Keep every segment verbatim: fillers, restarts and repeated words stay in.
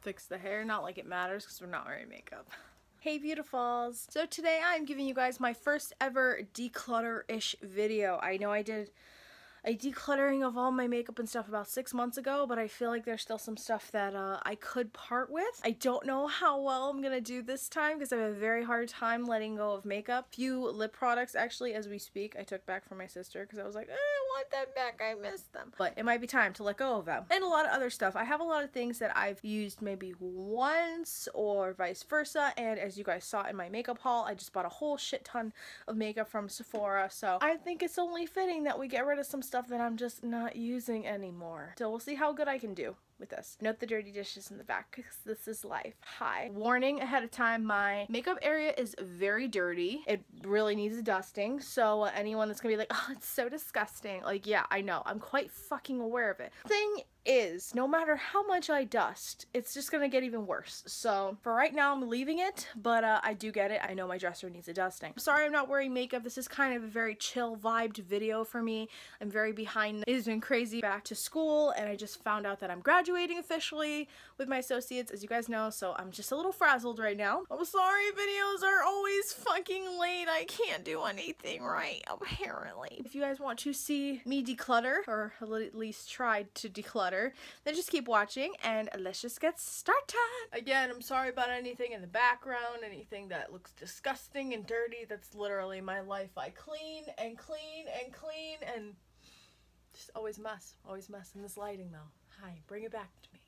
fix the hair. Not like it matters because we're not wearing makeup. Hey beautifuls! So today I'm giving you guys my first ever declutter-ish video. I know I did a decluttering of all my makeup and stuff about six months ago, but I feel like there's still some stuff that uh, I could part with. I don't know how well I'm gonna do this time because I have a very hard time letting go of makeup. Few lip products, actually, as we speak, I took back from my sister because I was like, eh, I want them back, I miss them. But it might be time to let go of them. And a lot of other stuff. I have a lot of things that I've used maybe once or vice versa, and as you guys saw in my makeup haul, I just bought a whole shit ton of makeup from Sephora, so I think it's only fitting that we get rid of some stuff stuff that I'm just not using anymore. So we'll see how good I can do with this. Note the dirty dishes in the back because this is life. Hi. Warning ahead of time, my makeup area is very dirty. It really needs a dusting. So uh, anyone that's gonna be like, oh, it's so disgusting. Like, yeah, I know. I'm quite fucking aware of it. Thing is, no matter how much I dust, it's just gonna get even worse. So for right now, I'm leaving it, but uh, I do get it. I know my dresser needs a dusting. I'm sorry I'm not wearing makeup. This is kind of a very chill vibed video for me. I'm very behind. It's been crazy back to school, and I just found out that I'm graduating officially with my associates, as you guys know, so I'm just a little frazzled right now. I'm sorry videos are always fucking late. I can't do anything right, apparently. If you guys want to see me declutter, or at least try to declutter, then just keep watching and let's just get started. Again, I'm sorry about anything in the background, anything that looks disgusting and dirty. That's literally my life. I clean and clean and clean and just always mess, always mess. And this lighting though, hi, bring it back to me.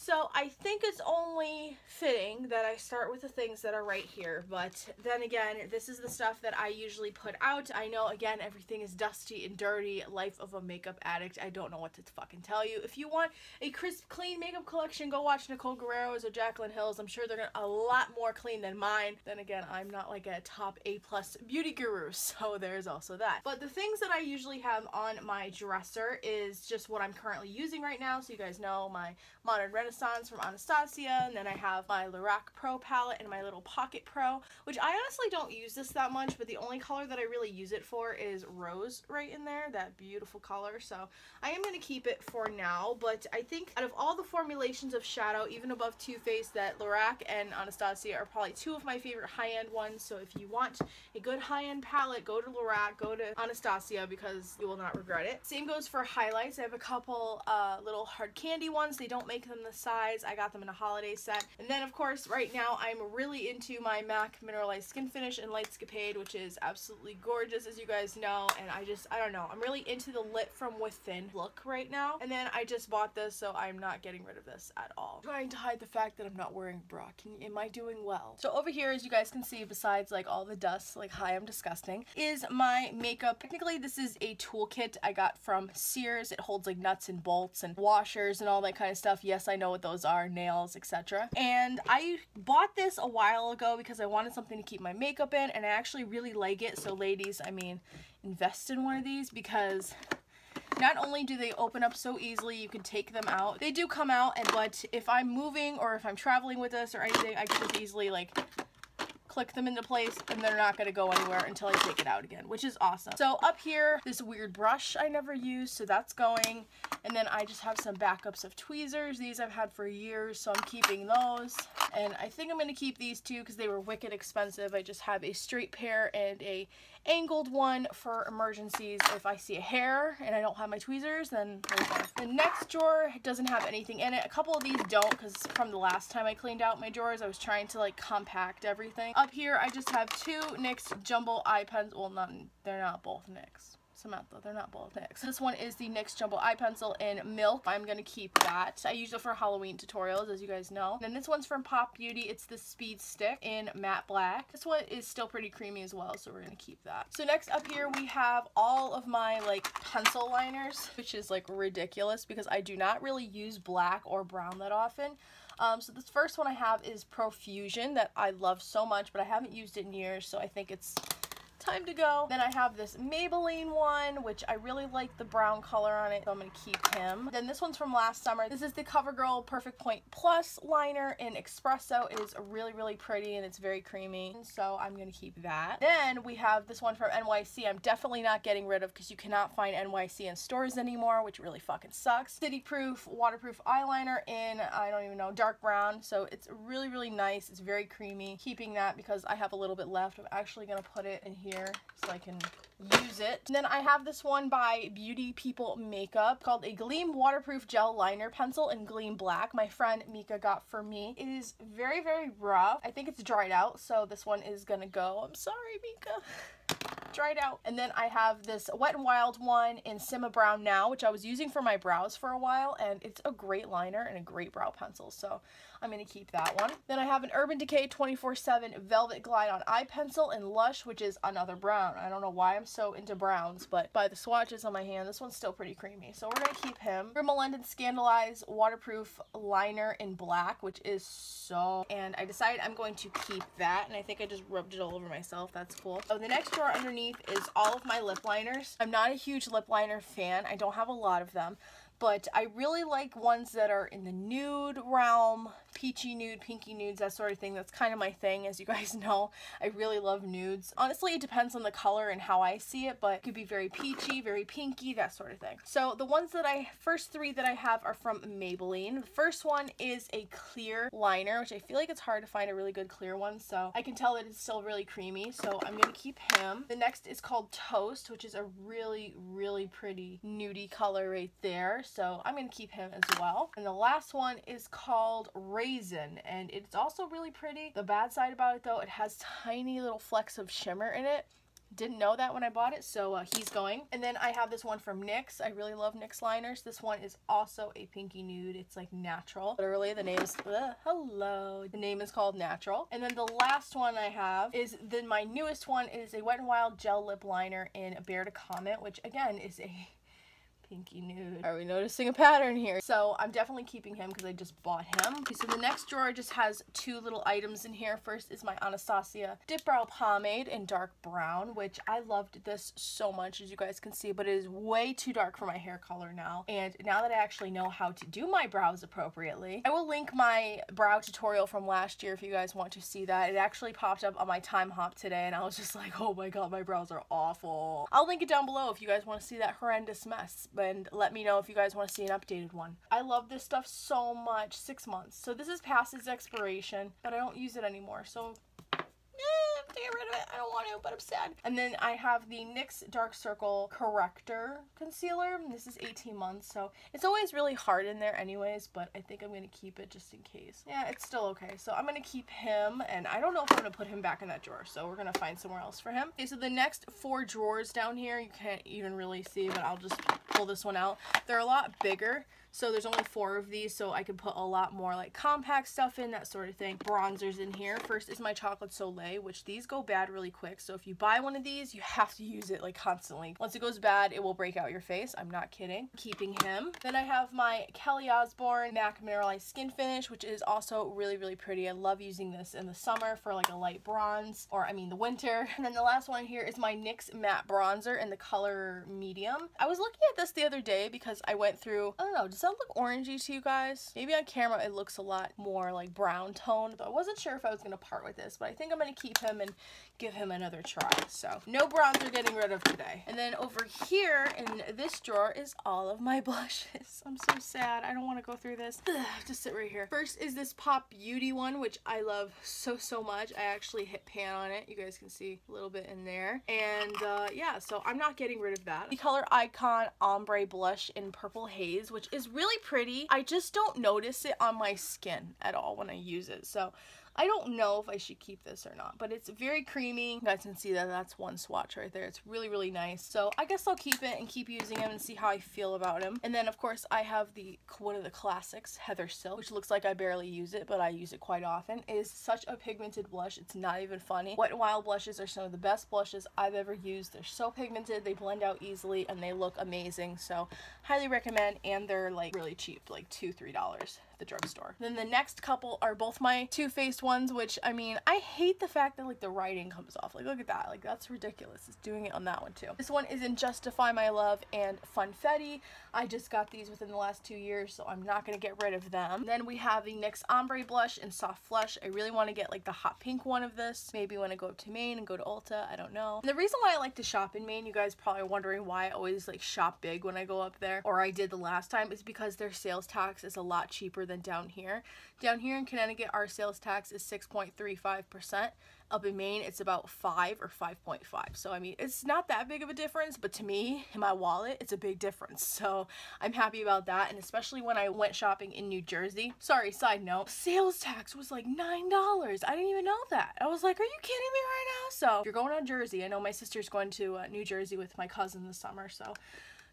So I think it's only fitting that I start with the things that are right here, but then again, this is the stuff that I usually put out. I know, again, everything is dusty and dirty, life of a makeup addict. I don't know what to fucking tell you. If you want a crisp, clean makeup collection, go watch Nicole Guerrero's or Jacqueline Hills. I'm sure they're gonna, a lot more clean than mine. Then again, I'm not like a top A plus beauty guru, so there's also that. But the things that I usually have on my dresser is just what I'm currently using right now, so you guys know my Modern Red from Anastasia, and then I have my Lorac Pro palette and my little Pocket Pro, which I honestly don't use this that much, but the only color that I really use it for is rose right in there, that beautiful color, so I am going to keep it for now. But I think out of all the formulations of shadow, even above Too Faced, that Lorac and Anastasia are probably two of my favorite high-end ones, so if you want a good high-end palette, go to Lorac, go to Anastasia, because you will not regret it. Same goes for highlights. I have a couple uh, little hard candy ones. They don't make them the size. I got them in a holiday set. And then of course right now I'm really into my MAC Mineralized Skin Finish in Lightscapade, which is absolutely gorgeous, as you guys know, and I just, I don't know, I'm really into the lit from within look right now. And then I just bought this, so I'm not getting rid of this at all. I'm trying to hide the fact that I'm not wearing a bra. Can, am I doing well? So over here, as you guys can see, besides like all the dust, like hi I'm disgusting, is my makeup. Technically this is a toolkit I got from Sears. It holds like nuts and bolts and washers and all that kind of stuff. Yes, I know what those are, nails, etc. And I bought this a while ago because I wanted something to keep my makeup in, and I actually really like it. So ladies, I mean, invest in one of these, because not only do they open up so easily, you can take them out. They do come out, and but if I'm moving or if I'm traveling with this or anything, I can just easily like click them into place, and they're not gonna go anywhere until I take it out again, which is awesome. So up here, this weird brush I never use, so that's going. And then I just have some backups of tweezers. These I've had for years, so I'm keeping those. And I think I'm gonna keep these two because they were wicked expensive. I just have a straight pair and a angled one for emergencies. If I see a hair and I don't have my tweezers, then the next drawer doesn't have anything in it. A couple of these don't, because from the last time I cleaned out my drawers, I was trying to like compact everything. Up here I just have two NYX jumbo eye pens. Well, not, they're not both NYX. Samantha, they're not both NYX. This one is the NYX Jumbo Eye Pencil in Milk. I'm gonna keep that. I use it for Halloween tutorials, as you guys know. Then this one's from Pop Beauty. It's the Speed Stick in Matte Black. This one is still pretty creamy as well, so we're gonna keep that. So next up here we have all of my like pencil liners, which is like ridiculous because I do not really use black or brown that often. Um, so this first one I have is Profusion, that I love so much, but I haven't used it in years, so I think it's time to go. Then I have this Maybelline one, which I really like the brown color on it, so I'm going to keep him. Then this one's from last summer. This is the CoverGirl Perfect Point Plus liner in Espresso. It is really, really pretty, and it's very creamy, so I'm going to keep that. Then we have this one from N Y C. I'm definitely not getting rid of because you cannot find N Y C in stores anymore, which really fucking sucks. City Proof Waterproof Eyeliner in, I don't even know, dark brown, so it's really, really nice. It's very creamy. Keeping that because I have a little bit left. I'm actually going to put it in here so I can use it. And then I have this one by Beauty People Makeup called a Gleam Waterproof Gel Liner Pencil in Gleam Black. My friend Mika got for me. It is very, very rough. I think it's dried out, so this one is gonna go. I'm sorry, Mika. Dried out. And then I have this Wet n Wild one in Simma Brown Now, which I was using for my brows for a while, and it's a great liner and a great brow pencil, so I'm going to keep that one. Then I have an Urban Decay twenty-four seven Velvet Glide on Eye Pencil in Lush, which is another brown. I don't know why I'm so into browns, but by the swatches on my hand, this one's still pretty creamy, so we're going to keep him. Rimmel London Scandalize Waterproof Liner in Black, which is so... and I decided I'm going to keep that, and I think I just rubbed it all over myself. That's cool. So the next drawer underneath is all of my lip liners. I'm not a huge lip liner fan. I don't have a lot of them, but I really like ones that are in the nude realm, peachy nude, pinky nudes, that sort of thing. That's kind of my thing, as you guys know. I really love nudes. Honestly, it depends on the color and how I see it, but it could be very peachy, very pinky, that sort of thing. So the ones that I, first three that I have are from Maybelline. The first one is a clear liner, which I feel like it's hard to find a really good clear one, so I can tell that it's still really creamy, so I'm gonna keep him. The next is called Toast, which is a really, really pretty nudie color right there, so I'm gonna keep him as well. And the last one is called Ray, and it's also really pretty. The bad side about it, though, it has tiny little flecks of shimmer in it. Didn't know that when I bought it, so uh, he's going. And then I have this one from NYX. I really love NYX liners. This one is also a pinky nude. It's like Natural. Literally, the name is... Uh, hello. The name is called Natural. And then the last one I have is... then my newest one is a Wet n Wild Gel Lip Liner in Bear to Comment, which, again, is a... pinky nude. Are we noticing a pattern here? So I'm definitely keeping him because I just bought him. Okay, so the next drawer just has two little items in here. First is my Anastasia Dip Brow Pomade in dark brown, which I loved this so much, as you guys can see, but it is way too dark for my hair color now. And now that I actually know how to do my brows appropriately, I will link my brow tutorial from last year if you guys want to see that. It actually popped up on my time hop today, and I was just like, oh my god, my brows are awful. I'll link it down below if you guys want to see that horrendous mess. And let me know if you guys want to see an updated one. I love this stuff so much. Six months. So this is past its expiration, but I don't use it anymore. So I'm getting rid of it. I don't want to, but I'm sad. And then I have the NYX Dark Circle Corrector Concealer. This is eighteen months, so it's always really hard in there anyways, but I think I'm going to keep it just in case. Yeah, it's still okay. So I'm going to keep him, and I don't know if I'm going to put him back in that drawer, so we're going to find somewhere else for him. Okay, so the next four drawers down here, you can't even really see, but I'll just pull this one out. They're a lot bigger. So there's only four of these, so I can put a lot more like compact stuff in, that sort of thing. Bronzers in here. First is my Chocolate Soleil, which these go bad really quick. So if you buy one of these, you have to use it like constantly. Once it goes bad, it will break out your face. I'm not kidding. Keeping him. Then I have my Kelly Osbourne MAC Mineralized Skin Finish, which is also really, really pretty. I love using this in the summer for like a light bronze, or I mean the winter. And then the last one here is my NYX Matte Bronzer in the color Medium. I was looking at this the other day because I went through, I don't know, just does that look orangey to you guys? Maybe on camera it looks a lot more like brown toned, but I wasn't sure if I was going to part with this, but I think I'm going to keep him and give him another try. So no bronzer getting rid of today. And then over here in this drawer is all of my blushes. I'm so sad. I don't want to go through this. Ugh, just sit right here. First is this Pop Beauty one, which I love so, so much. I actually hit pan on it. You guys can see a little bit in there. And uh, yeah, so I'm not getting rid of that. The color Icon Ombre Blush in Purple Haze, which is really pretty. I just don't notice it on my skin at all when I use it, so I don't know if I should keep this or not, but it's very creamy. You guys can see that that's one swatch right there. It's really, really nice. So I guess I'll keep it and keep using him and see how I feel about him. And then, of course, I have the one of the classics, Heather Silk, which looks like I barely use it, but I use it quite often. It is such a pigmented blush. It's not even funny. Wet n Wild blushes are some of the best blushes I've ever used. They're so pigmented. They blend out easily, and they look amazing. So highly recommend, and they're, like, really cheap, like two dollars, three dollars. at the drugstore. Then the next couple are both my Too Faced ones, which, I mean, I hate the fact that like the writing comes off. Like, look at that. Like, that's ridiculous. It's doing it on that one too. This one is in Justify My Love and Funfetti. I just got these within the last two years, so I'm not gonna get rid of them. Then we have the NYX Ombre Blush and Soft Flush. I really want to get like the hot pink one of this. Maybe when I go up to Maine and go to Ulta, I don't know. And the reason why I like to shop in Maine, you guys probably are wondering why I always like shop big when I go up there, or I did the last time, is because their sales tax is a lot cheaper than down here. Down here in Connecticut, our sales tax is six point three five percent. Up in Maine, it's about five or five point five. So, I mean, it's not that big of a difference, but to me, in my wallet, it's a big difference. So, I'm happy about that, and especially when I went shopping in New Jersey. Sorry, side note, sales tax was like nine dollars. I didn't even know that. I was like, are you kidding me right now? So, if you're going on Jersey, I know my sister's going to uh, New Jersey with my cousin this summer, so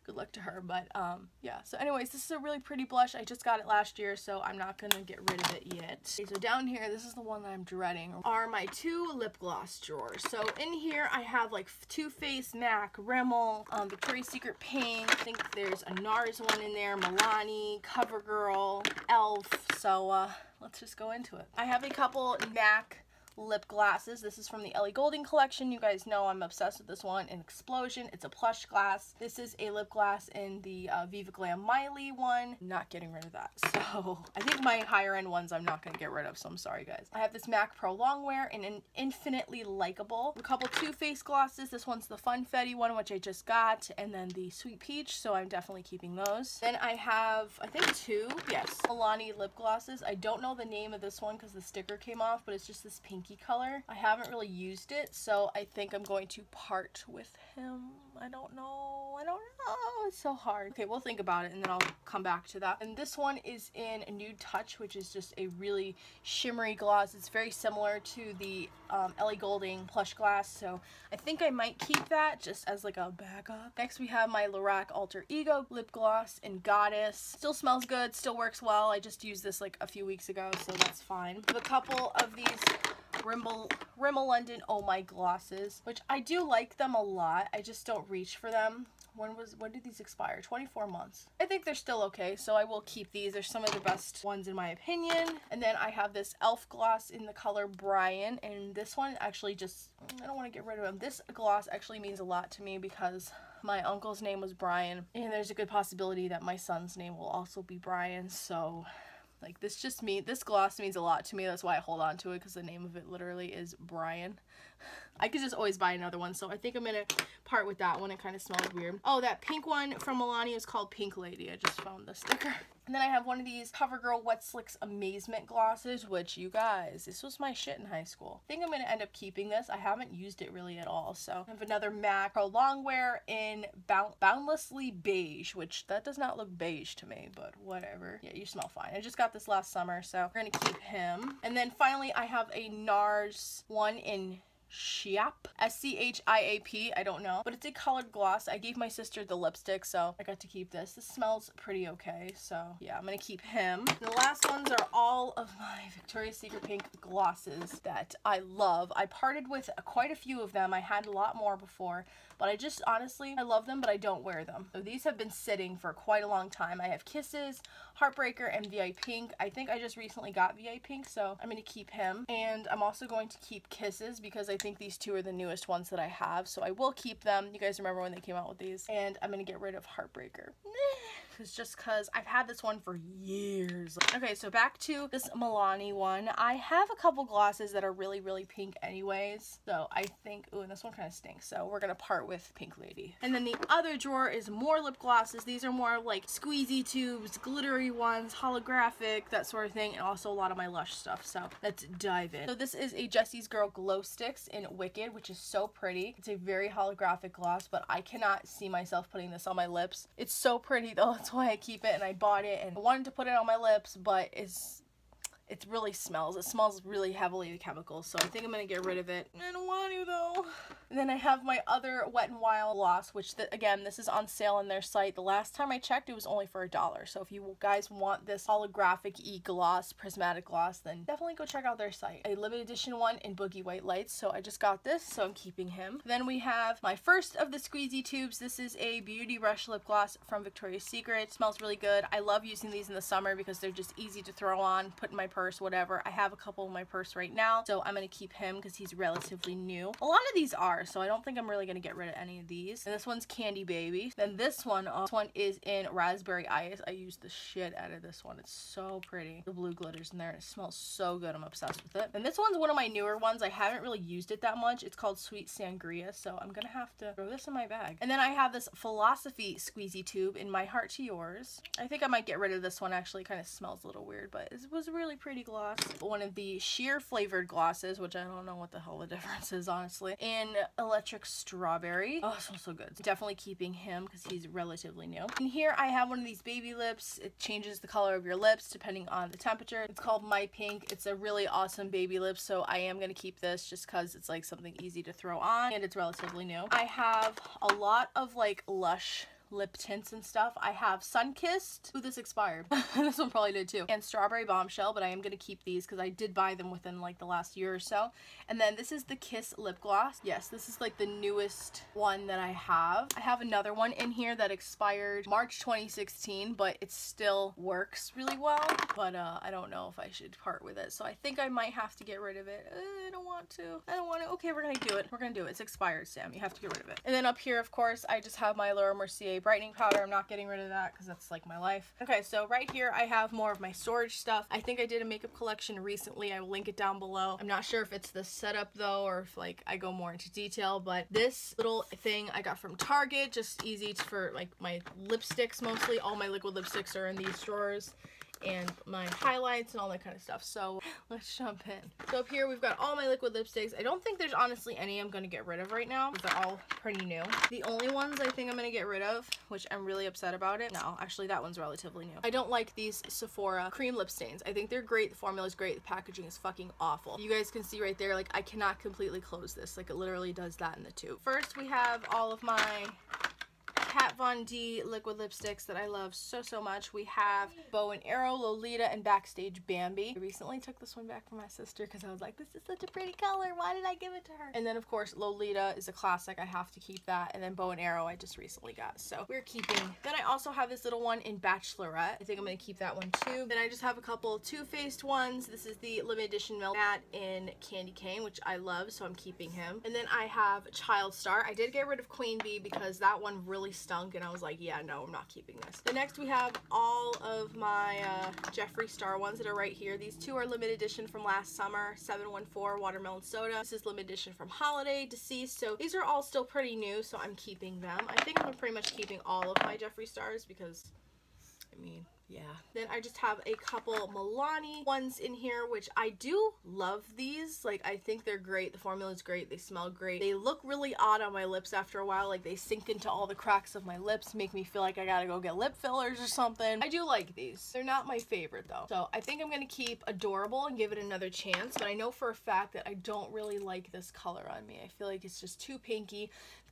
good luck to her. But um yeah, so anyways, this is a really pretty blush. I just got it last year, so I'm not gonna get rid of it yet. Okay, so down here, this is the one that I'm dreading, are my two lip gloss drawers. So in here I have like Too Faced, MAC, Rimmel, um, Victoria's Secret Pink. I think there's a NARS one in there, Milani, CoverGirl, Elf. So uh let's just go into it. I have a couple MAC lip glasses. This is from the Ellie Goulding collection. You guys know I'm obsessed with this one, an Explosion. It's a plush glass. This is a lip glass in the uh, Viva Glam Miley one. I'm not getting rid of that. So I think my higher end ones I'm not going to get rid of, so I'm sorry guys. I have this MAC Pro Longwear and an Infinitely Likeable. A couple Too Faced glosses. This one's the Funfetti one, which I just got, and then the Sweet Peach, so I'm definitely keeping those. Then I have, I think two, yes, Milani lip glosses. I don't know the name of this one because the sticker came off, but it's just this pink color. I haven't really used it, so I think I'm going to part with him. I don't know. I don't know. It's so hard. Okay, we'll think about it and then I'll come back to that. And this one is in Nude Touch, which is just a really shimmery gloss. It's very similar to the um, Ellie Goulding Plush Glass, so I think I might keep that just as like a backup. Next we have my Lorac Alter Ego Lip Gloss and Goddess. Still smells good, still works well. I just used this like a few weeks ago, so that's fine. I have a couple of these Rimmel, Rimmel London Oh My glosses, which I do like them a lot. I just don't reach for them. When was when did these expire? twenty-four months. I think they're still okay, so I will keep these. They're some of the best ones in my opinion. And then I have this Elf gloss in the color Brian, and this one actually just, I don't want to get rid of them. This gloss actually means a lot to me because my uncle's name was Brian, and there's a good possibility that my son's name will also be Brian, so like this just me, this gloss means a lot to me. That's why I hold on to it, because the name of it literally is Brian. I could just always buy another one, so I think I'm going to part with that one. It kind of smells weird. Oh, that pink one from Milani is called Pink Lady. I just found the sticker. And then I have one of these CoverGirl Wet Slicks Amazement glosses, which, you guys, this was my shit in high school. I think I'm going to end up keeping this. I haven't used it really at all, so. I have another MAC Pro Longwear in Bound Boundlessly Beige, which that does not look beige to me, but whatever. Yeah, you smell fine. I just got this last summer, so we're going to keep him. And then finally, I have a NARS one in Shiap, S C H I A P. I don't know, but it's a colored gloss. I gave my sister the lipstick, so I got to keep this. This smells pretty okay, so yeah, I'm gonna keep him. And the last ones are all of my Victoria's Secret Pink glosses that I love. I parted with quite a few of them. I had a lot more before, but I just honestly, I love them, but I don't wear them. So these have been sitting for quite a long time. I have Kisses, Heartbreaker, and V I Pink. I think I just recently got V I Pink, so I'm gonna keep him. And I'm also going to keep Kisses because I think I think these two are the newest ones that I have, so I will keep them. You guys remember when they came out with these. And I'm gonna get rid of Heartbreaker. It's just because I've had this one for years. Okay, so back to this Milani one. I have a couple glosses that are really, really pink anyways, so I think, ooh, and this one kind of stinks, so we're gonna part with Pink Lady. And then the other drawer is more lip glosses. These are more like squeezy tubes, glittery ones, holographic, that sort of thing, and also a lot of my Lush stuff, so let's dive in. So this is a Jessie's Girl Glow Sticks in Wicked, which is so pretty. It's a very holographic gloss, but I cannot see myself putting this on my lips. It's so pretty though. That's why I keep it, and I bought it and I wanted to put it on my lips, but it's it really smells. It smells really heavily of chemicals, so I think I'm gonna get rid of it. I don't want to though. And then I have my other Wet n Wild gloss, which the, again, this is on sale on their site. The last time I checked, it was only for a dollar. So if you guys want this holographic-y gloss, prismatic gloss, then definitely go check out their site. A limited edition one in Boogie White Lights, so I just got this, so I'm keeping him. Then we have my first of the squeezy tubes. This is a Beauty Rush lip gloss from Victoria's Secret. It smells really good. I love using these in the summer because they're just easy to throw on, put in my purse, whatever. I have a couple in my purse right now, so I'm gonna keep him because he's relatively new. A lot of these are, so I don't think I'm really gonna get rid of any of these. And this one's Candy Baby. Then this one, uh, this one is in Raspberry Ice. I used the shit out of this one. It's so pretty. The blue glitter's in there and it smells so good. I'm obsessed with it. And this one's one of my newer ones. I haven't really used it that much. It's called Sweet Sangria, so I'm gonna have to throw this in my bag. And then I have this Philosophy squeezy tube in My Heart to Yours. I think I might get rid of this one actually. Kind of smells a little weird, but it was a really pretty gloss. One of the sheer flavored glosses, which I don't know what the hell the difference is, honestly, in Electric Strawberry. Oh, it smells so good. Definitely keeping him because he's relatively new. And here I have one of these baby lips. It changes the color of your lips depending on the temperature. It's called My Pink. It's a really awesome baby lip, so I am going to keep this just because it's like something easy to throw on and it's relatively new. I have a lot of like Lush lip tints and stuff. I have Sunkissed. Ooh, this expired. This one probably did too. And Strawberry Bombshell, but I am gonna keep these because I did buy them within like the last year or so. And then this is the Kiss lip gloss. Yes, this is like the newest one that I have. I have another one in here that expired March twenty sixteen, but it still works really well. But uh, I don't know if I should part with it. So I think I might have to get rid of it. Uh, I don't want to. I don't want to. Okay, we're gonna do it. We're gonna do it. It's expired, Sam. You have to get rid of it. And then up here, of course, I just have my Laura Mercier brightening powder. I'm not getting rid of that because that's like my life. Okay, so right here I have more of my storage stuff. I think I did a makeup collection recently. I will link it down below. I'm not sure if it's the setup though or if like I go more into detail, but this little thing I got from Target, just easy for like my lipsticks mostly. All my liquid lipsticks are in these drawers, and my highlights and all that kind of stuff. So let's jump in. So up here we've got all my liquid lipsticks. I don't think there's honestly any I'm going to get rid of right now. They're all pretty new. The only ones I think I'm going to get rid of, which I'm really upset about it. No, actually that one's relatively new. I don't like these Sephora cream lip stains. I think they're great. The formula is great. The packaging is fucking awful. You guys can see right there, like I cannot completely close this. Like it literally does that in the tube. First we have all of my Kat Von D liquid lipsticks that I love so, so much. We have Bow and Arrow, Lolita, and Backstage Bambi. I recently took this one back from my sister because I was like, this is such a pretty color. Why did I give it to her? And then, of course, Lolita is a classic. I have to keep that. And then Bow and Arrow I just recently got, so we're keeping. Then I also have this little one in Bachelorette. I think I'm going to keep that one, too. Then I just have a couple Too Faced ones. This is the limited edition Melt Matte in Candy Cane, which I love, so I'm keeping him. And then I have Child Star. I did get rid of Queen Bee because that one really stunk and I was like, yeah, no, I'm not keeping this. The next we have all of my uh, Jeffree Star ones that are right here. These two are limited edition from last summer. seven one four Watermelon Soda. This is limited edition from Holiday, Deceased. So these are all still pretty new, so I'm keeping them. I think I'm pretty much keeping all of my Jeffree Stars because, I mean, yeah. Then I just have a couple Milani ones in here, which I do love these. Like, I think they're great. The formula is great. They smell great. They look really odd on my lips after a while. Like, they sink into all the cracks of my lips, make me feel like I gotta go get lip fillers or something. I do like these. They're not my favorite, though. So I think I'm gonna keep Adorable and give it another chance, but I know for a fact that I don't really like this color on me. I feel like it's just too pinky.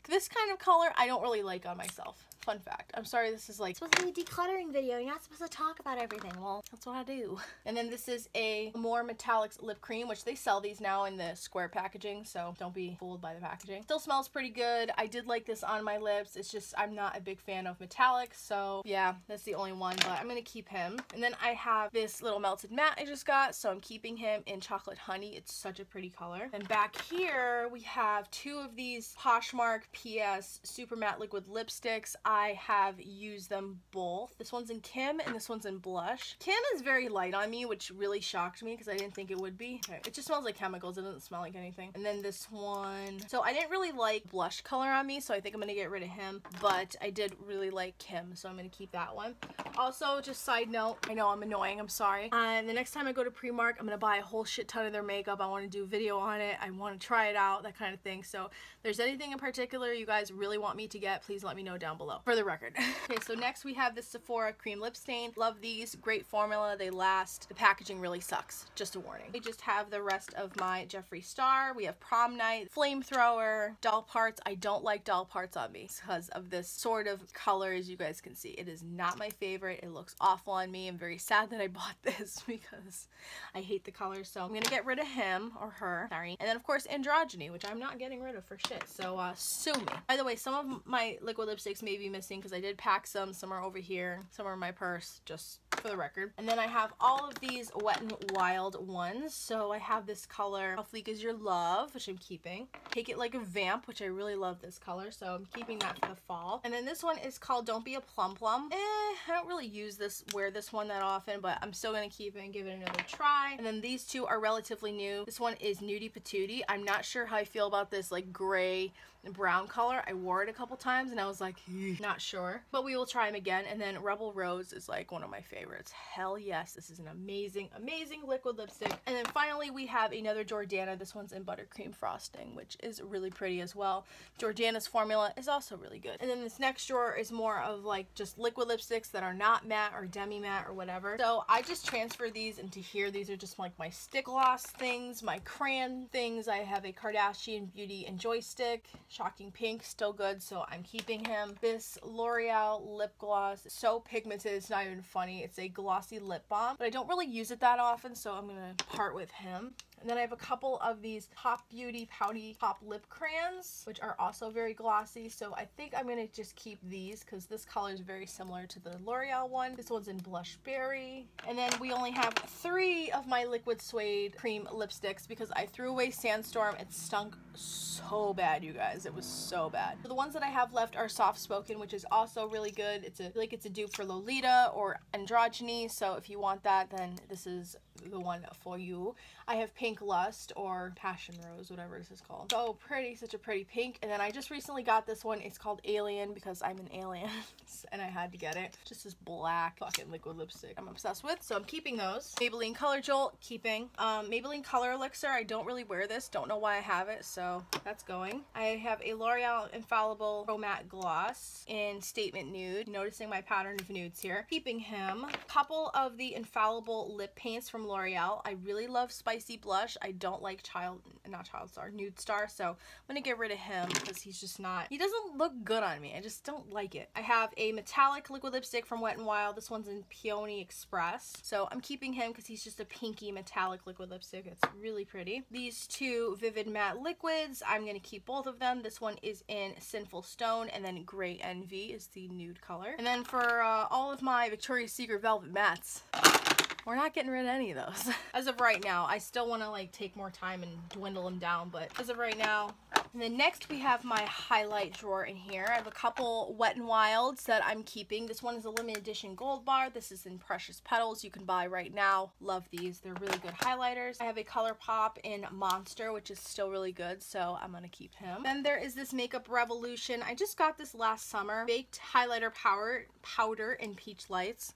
This kind of color I don't really like on myself. Fun fact. I'm sorry, this is like, it's supposed to be a decluttering video. You're not supposed to talk about everything. Well, that's what I do. And then this is a More Metallics lip cream, which they sell these now in the square packaging, so don't be fooled by the packaging. Still smells pretty good. I did like this on my lips. It's just I'm not a big fan of metallics, so yeah, that's the only one, but I'm gonna keep him. And then I have this little melted matte I just got, so I'm keeping him in Chocolate Honey. It's such a pretty color. And back here we have two of these Poshmark P S Super Matte Liquid Lipsticks. I have used them both. This one's in Kim and this one's in Blush. Kim is very light on me, which really shocked me because I didn't think it would be. Okay. It just smells like chemicals. It doesn't smell like anything. And then this one. So I didn't really like blush color on me, so I think I'm gonna get rid of him, but I did really like Kim, so I'm gonna keep that one. Also, just side note, I know I'm annoying, I'm sorry. And uh, the next time I go to Primark, I'm gonna buy a whole shit ton of their makeup. I wanna do a video on it. I wanna try it out, that kind of thing. So if there's anything in particular formula you guys really want me to get, please let me know down below for the record. Okay, so next we have this Sephora Cream Lip Stain. Love these. Great formula. They last. The packaging really sucks. Just a warning. We just have the rest of my Jeffree Star. We have Prom Night, Flamethrower, Doll Parts. I don't like Doll Parts on me because of this sort of color, as you guys can see. It is not my favorite. It looks awful on me. I'm very sad that I bought this because I hate the color, so I'm gonna get rid of him or her. Sorry. And then of course Androgyny, which I'm not getting rid of for shit, so uh, sue me. By the way, some of my liquid lipsticks may be missing because I did pack some. Some are over here, some are in my purse, just for the record. And then I have all of these Wet n Wild ones. So I have this color, How Fleek Is Your Love, which I'm keeping. Take It Like a Vamp, which I really love this color, so I'm keeping that for the fall. And then this one is called Don't Be a Plum Plum. Eh, I don't really use this, wear this one that often, but I'm still gonna keep it and give it another try. And then these two are relatively new. This one is Nudie Patootie. I'm not sure how I feel about this like gray and brown color. I wore it a couple times and I was like, not sure, but we will try them again. And then Rebel Rose is like one of my favorites. Hell yes, this is an amazing, amazing liquid lipstick. And then finally we have another Jordana. This one's in Buttercream Frosting, which is really pretty as well. Jordana's formula is also really good. And then this next drawer is more of like just liquid lipsticks that are not matte or demi matte or whatever. So I just transfer these into here. These are just like my stick gloss things, my crayon things. I have a Kardashian Beauty and Joy Stick. Shocking Pink, still good, so I'm keeping him. This L'Oreal lip gloss, so pigmented, it's not even funny. It's a glossy lip balm, but I don't really use it that often, so I'm gonna part with him. And then I have a couple of these Pop Beauty Pouty Pop Lip Crayons, which are also very glossy. So I think I'm gonna just keep these because this color is very similar to the L'Oreal one. This one's in Blush Berry. And then we only have three of my liquid suede cream lipsticks because I threw away Sandstorm. It stunk so bad, you guys. It was so bad. So the ones that I have left are Soft Spoken, which is also really good. It's a, I feel like it's a dupe for Lolita or Androgyny. So if you want that, then this is the one for you. I have Pink Lust or Passion Rose, whatever this is called. So pretty, such a pretty pink. And then I just recently got this one. It's called Alien because I'm an alien and I had to get it. Just this black fucking liquid lipstick I'm obsessed with, so I'm keeping those. Maybelline Color Jolt, keeping. Um, Maybelline Color Elixir, I don't really wear this. Don't know why I have it, so that's going. I have a L'Oreal Infallible Pro Matte Gloss in Statement Nude. Noticing my pattern of nudes here. Keeping him. Couple of the Infallible Lip Paints from L'Oreal. I really love Spicy Blush. I don't like Child, not Child Star, Nude Star, so I'm gonna get rid of him because he's just not, he doesn't look good on me. I just don't like it. I have a metallic liquid lipstick from Wet n Wild. This one's in Peony Express, so I'm keeping him because he's just a pinky metallic liquid lipstick. It's really pretty. These two Vivid Matte Liquids, I'm gonna keep both of them. This one is in Sinful Stone, and then Grey Envy is the nude color. And then for uh, all of my Victoria's Secret Velvet Mattes, we're not getting rid of any of those. As of right now, I still want to like take more time and dwindle them down, but as of right now. And then next we have my highlight drawer in here. I have a couple Wet n Wilds that I'm keeping. This one is a limited edition gold bar. This is in Precious Petals. You can buy right now. Love these. They're really good highlighters. I have a ColourPop in Monster, which is still really good, so I'm gonna keep him. Then there is this Makeup Revolution. I just got this last summer. Baked Highlighter Power Powder in Peach Lights.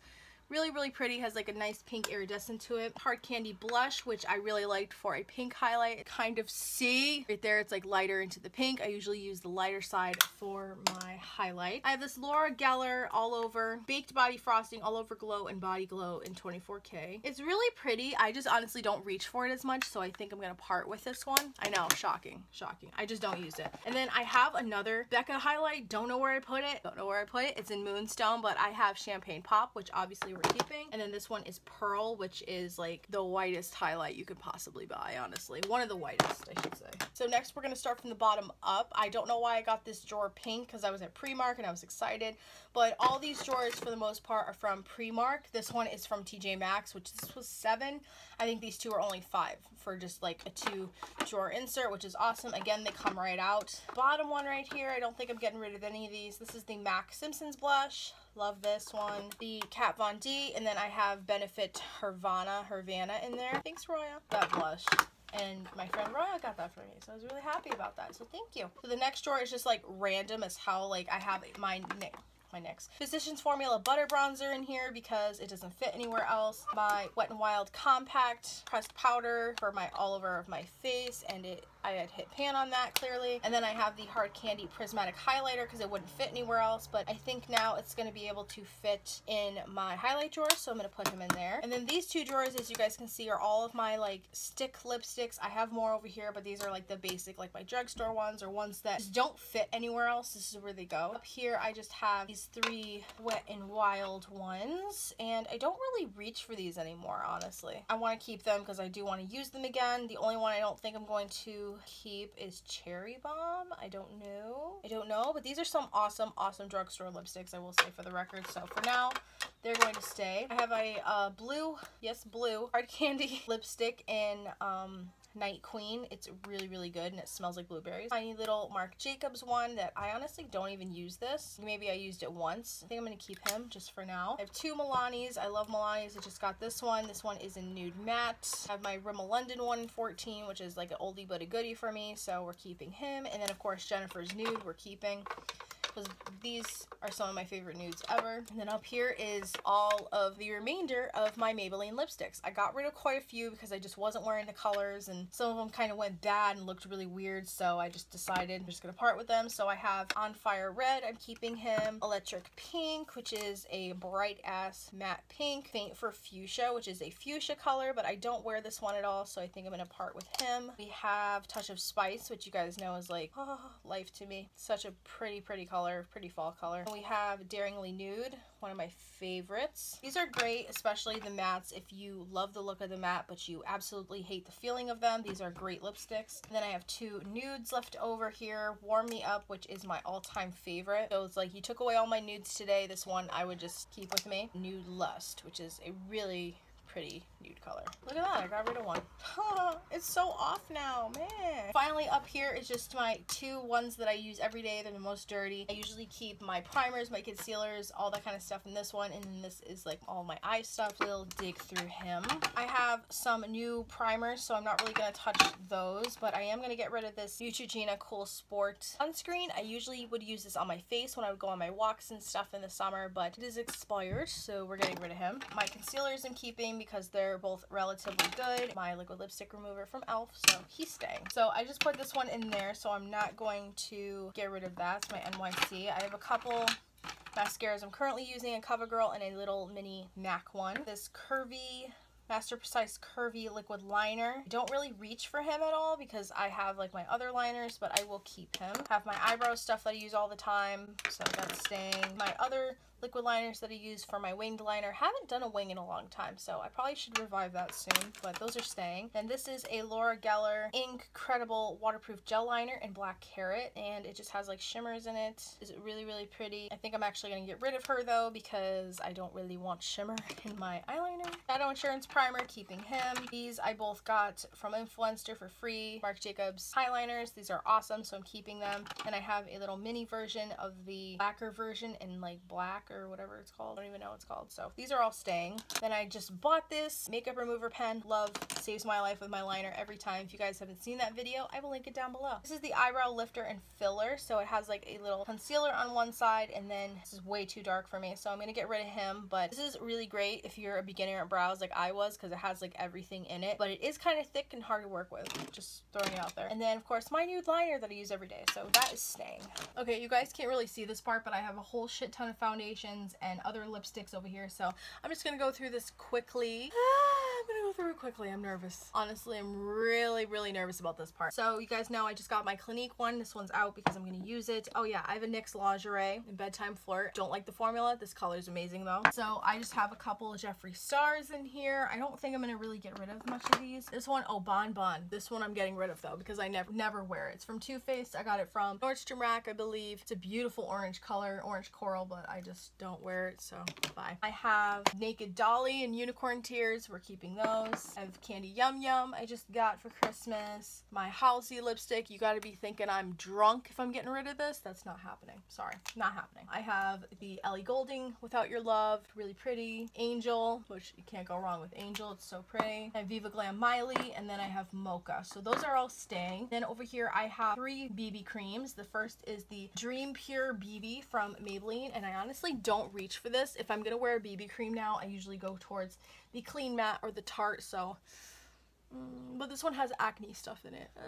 Really, really pretty, has like a nice pink iridescent to it. Hard Candy Blush, which I really liked for a pink highlight. Kind of see right there, it's like lighter into the pink. I usually use the lighter side for my highlight. I have this Laura Geller All Over Baked Body Frosting, All Over Glow and Body Glow in twenty-four K. It's really pretty. I just honestly don't reach for it as much, so I think I'm gonna part with this one. I know, shocking, shocking. I just don't use it. And then I have another Becca highlight. Don't know where I put it. Don't know where I put it. It's in Moonstone, but I have Champagne Pop, which obviously we're keeping. And then this one is Pearl, which is like the whitest highlight you could possibly buy, honestly. One of the whitest, I should say. So next we're gonna start from the bottom up. I don't know why I got this drawer pink because I was at Primark and I was excited, but all these drawers for the most part are from Primark. This one is from T J Maxx, which this was seven. I think these two are only five for just like a two drawer insert, which is awesome. Again, they come right out. Bottom one right here, I don't think I'm getting rid of any of these. This is the MAC Simpsons blush. Love this one. The Kat Von D, and then I have Benefit Hervana, Hervana in there. Thanks, Roya. That blush. And my friend Roya got that for me, so I was really happy about that. So thank you. So the next drawer is just like random as how like I have my my N Y X Physicians Formula Butter Bronzer in here because it doesn't fit anywhere else. My Wet n Wild Compact Pressed Powder for my all over of my face, and it I had hit pan on that clearly. And then I have the Hard Candy Prismatic Highlighter because it wouldn't fit anywhere else, but I think now it's going to be able to fit in my highlight drawer, so I'm going to put him in there. And then these two drawers, as you guys can see, are all of my like stick lipsticks. I have more over here, but these are like the basic, like my drugstore ones or ones that just don't fit anywhere else. This is where they go. Up here I just have these three Wet n Wild ones, and I don't really reach for these anymore, honestly. I want to keep them because I do want to use them again. The only one I don't think I'm going to keep is Cherry Bomb. I don't know. I don't know, but these are some awesome, awesome drugstore lipsticks, I will say for the record. So for now, they're going to stay. I have a uh, blue, yes, blue Hard Candy lipstick in um, Night Queen. It's really, really good, and it smells like blueberries. Tiny little Marc Jacobs one that I honestly don't even use this. Maybe I used it once. I think I'm going to keep him just for now. I have two Milanis. I love Milanis. I just got this one. This one is in Nude Matte. I have my Rimmel London one in fourteen, which is like an oldie but a goodie for me, so we're keeping him. And then, of course, Jennifer's Nude we're keeping. Because these are some of my favorite nudes ever. And then up here is all of the remainder of my Maybelline lipsticks. I got rid of quite a few because I just wasn't wearing the colors, and some of them kind of went bad and looked really weird, so I just decided I'm just gonna part with them. So I have On Fire Red, I'm keeping him. Electric Pink, which is a bright ass matte pink. Faint for Fuchsia, which is a fuchsia color, but I don't wear this one at all, so I think I'm gonna part with him. We have Touch of Spice, which you guys know is like, oh, life to me. Such a pretty, pretty color. Pretty fall color. And we have Daringly Nude, one of my favorites. These are great, especially the mattes. If you love the look of the matte but you absolutely hate the feeling of them, these are great lipsticks. And then I have two nudes left over here. Warm Me Up, which is my all-time favorite. So it's like, you took away all my nudes today, this one I would just keep with me. Nude Lust, which is a really pretty nude color. Look at that, I got rid of one. It's so off now, man. Finally, up here is just my two ones that I use every day. They're the most dirty. I usually keep my primers, my concealers, all that kind of stuff in this one, and then this is like all my eye stuff. Little dig through him. I have some new primers, so I'm not really gonna touch those, but I am gonna get rid of this Neutrogena Cool Sport sunscreen. I usually would use this on my face when I would go on my walks and stuff in the summer, but it is expired, so we're getting rid of him. My concealers I'm keeping because they're both relatively good. My liquid lipstick remover from E L F, so he's staying. So I just put this one in there, so I'm not going to get rid of that. It's my N Y C. I have a couple mascaras I'm currently using, a CoverGirl and a little mini MAC one. This curvy Master Precise Curvy Liquid Liner. I don't really reach for him at all because I have like my other liners, but I will keep him. I have my eyebrow stuff that I use all the time, so that's staying. My other liquid liners that I use for my winged liner. Haven't done a wing in a long time, so I probably should revive that soon, but those are staying. And this is a Laura Geller Incredible Waterproof Gel Liner in Black Carrot, and it just has like shimmers in it. It's really, really pretty. I think I'm actually going to get rid of her though because I don't really want shimmer in my eyeliner. Shadow Insurance Primer, keeping him. These I both got from Influencer for free. Marc Jacobs highliners. These are awesome, so I'm keeping them. And I have a little mini version of the blacker version in like black or whatever it's called. I don't even know what it's called. So these are all staying. Then I just bought this makeup remover pen. Love, saves my life with my liner every time. If you guys haven't seen that video, I will link it down below. This is the eyebrow lifter and filler. So it has like a little concealer on one side, and then this is way too dark for me, so I'm gonna get rid of him. But this is really great if you're a beginner at brows like I was, because it has like everything in it, but it is kind of thick and hard to work with. Just throwing it out there. And then of course my nude liner that I use every day. So that is staying. Okay, you guys can't really see this part, but I have a whole shit ton of foundation and other lipsticks over here, so I'm just gonna go through this quickly. I'm gonna go through it quickly. I'm nervous. Honestly, I'm really, really nervous about this part. So you guys know I just got my Clinique one. This one's out because I'm gonna use it. Oh yeah, I have a N Y X Lingerie in Bedtime Flirt. Don't like the formula. This color is amazing though. So I just have a couple of Jeffree Stars in here. I don't think I'm gonna really get rid of much of these. This one, oh, Bon Bon. This one I'm getting rid of though because I never, never wear it. It's from Too Faced. I got it from Nordstrom Rack, I believe. It's a beautiful orange color, orange coral, but I just don't wear it, so bye. I have Naked Dolly and Unicorn Tears. We're keeping those. Marshmallows. I have Candy Yum Yum I just got for Christmas. My Halsey lipstick. You gotta be thinking I'm drunk if I'm getting rid of this. That's not happening. Sorry. Not happening. I have the Ellie Goulding Without Your Love. Really pretty. Angel, which you can't go wrong with Angel. It's so pretty. I have Viva Glam Miley, and then I have Mocha. So those are all staying. Then over here I have three B B creams. The first is the Dream Pure B B from Maybelline, and I honestly don't reach for this. If I'm gonna wear a B B cream now, I usually go towards the Clean Matte or the Tarte, so mm, but this one has acne stuff in it. Uh,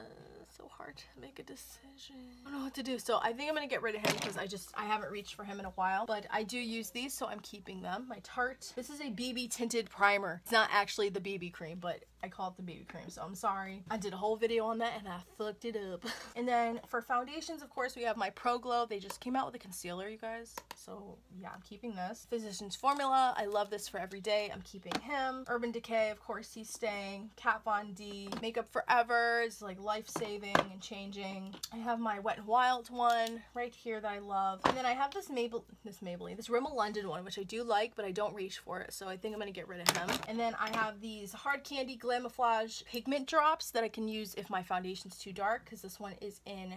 so hard to make a decision. I don't know what to do, so I think I'm gonna get rid of him because I just I haven't reached for him in a while, but I do use these, so I'm keeping them. My Tarte, this is a B B tinted primer. It's not actually the B B cream, but I call it the B B cream, so I'm sorry. I did a whole video on that and I fucked it up. And then for foundations, of course, we have my Pro Glow. They just came out with a concealer, you guys. So yeah, I'm keeping this. Physicians Formula, I love this for every day. I'm keeping him. Urban Decay, of course, he's staying. Kat Von D. Makeup Forever is like life-saving and changing. I have my Wet n Wild one right here that I love. And then I have this Maybelline, this Maybelline, this Rimmel London one, which I do like, but I don't reach for it. So I think I'm gonna get rid of him. And then I have these Hard Candy Glitter Glamouflage pigment drops that I can use if my foundation's too dark, because this one is in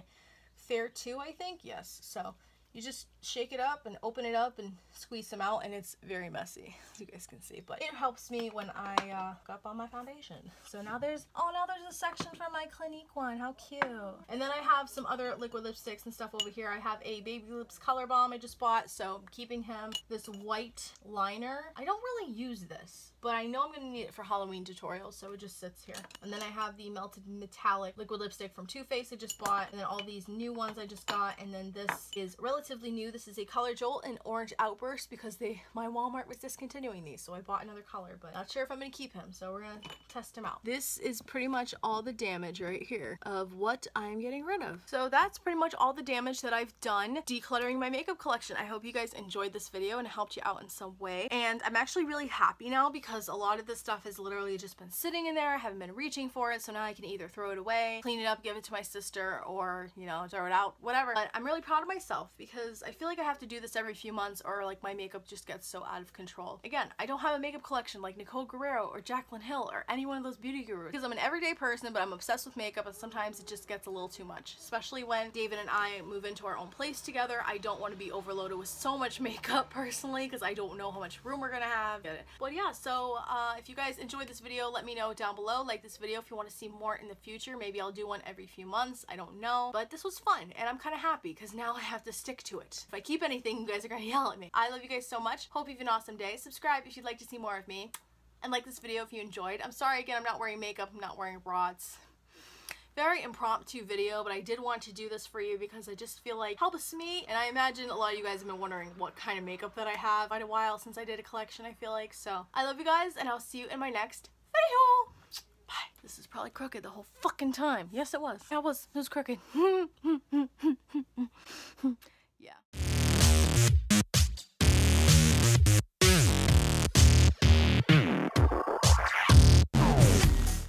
Fair two, I think. Yes, so you just shake it up and open it up and squeeze them out, and it's very messy, as you guys can see, but it helps me when I uh, go up on my foundation. So now there's, oh, now there's a section for my Clinique one. How cute. And then I have some other liquid lipsticks and stuff over here. I have a Baby Lips Color Balm I just bought, so I'm keeping him. This white liner. I don't really use this, but I know I'm going to need it for Halloween tutorials, so it just sits here. And then I have the Melted Metallic liquid lipstick from Too Faced I just bought, and then all these new ones I just got, and then this is relatively new. This is a Color Jolt and Orange Outburst because they my Walmart was discontinuing these, so I bought another color, but not sure if I'm going to keep him, so we're going to test him out. This is pretty much all the damage right here of what I'm getting rid of. So that's pretty much all the damage that I've done decluttering my makeup collection. I hope you guys enjoyed this video and helped you out in some way, and I'm actually really happy now because Because a lot of this stuff has literally just been sitting in there. I haven't been reaching for it, so now I can either throw it away, clean it up, give it to my sister, or, you know, throw it out, whatever. But I'm really proud of myself because I feel like I have to do this every few months or like my makeup just gets so out of control. Again, I don't have a makeup collection like Nicole Guerrero or Jacqueline Hill or any one of those beauty gurus because I'm an everyday person, but I'm obsessed with makeup, and sometimes it just gets a little too much, especially when David and I move into our own place together. I don't want to be overloaded with so much makeup personally because I don't know how much room we're gonna have. But yeah, so So uh, if you guys enjoyed this video, let me know down below. Like this video if you want to see more in the future. Maybe I'll do one every few months. I don't know. But this was fun, and I'm kind of happy because now I have to stick to it. If I keep anything, you guys are going to yell at me. I love you guys so much. Hope you have an awesome day. Subscribe if you'd like to see more of me. And like this video if you enjoyed. I'm sorry, again, I'm not wearing makeup. I'm not wearing bras. Very impromptu video, but I did want to do this for you because I just feel like helps me, and I imagine a lot of you guys have been wondering what kind of makeup that I have. It's been a while since I did a collection, I feel like. So I love you guys, and I'll see you in my next video. Bye. This is probably crooked the whole fucking time. Yes, it was. That was. It was crooked. Yeah.